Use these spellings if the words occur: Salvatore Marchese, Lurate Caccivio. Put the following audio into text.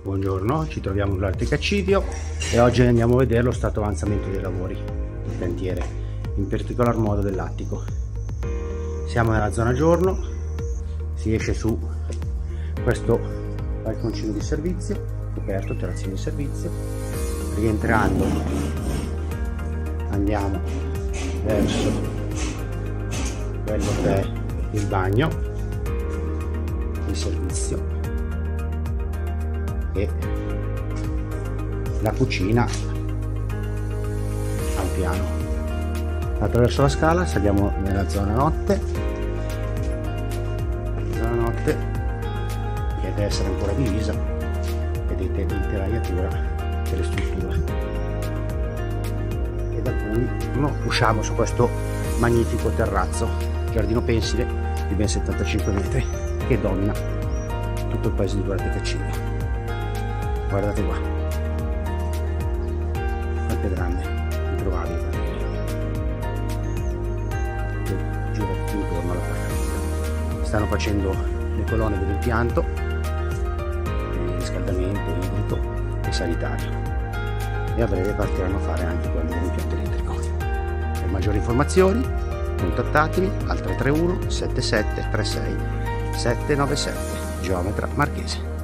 Buongiorno, ci troviamo in Lurate Caccivio e oggi andiamo a vedere lo stato avanzamento dei lavori del cantiere, in particolar modo dell'attico. Siamo nella zona giorno, si esce su questo balconcino di servizio, coperto, terrazzino di servizio. Rientrando andiamo verso quello che è il bagno di servizio e la cucina al piano. Attraverso la scala saliamo nella zona notte, che deve essere ancora divisa, vedete l'interaiatura delle strutture, e da cui usciamo su questo magnifico terrazzo, giardino pensile di ben 75 metri che domina tutto il paese di Lurate Caccivio. Guardate qua, quanto è grande, improbabile, perché gira tutto intorno alla casa. Stanno facendo le colonne dell'impianto, il riscaldamento, idrico e sanitario, e a breve partiranno a fare anche quello dell'impianto elettrico. Per maggiori informazioni contattatemi al 331 77 36 797, Geometra Marchese.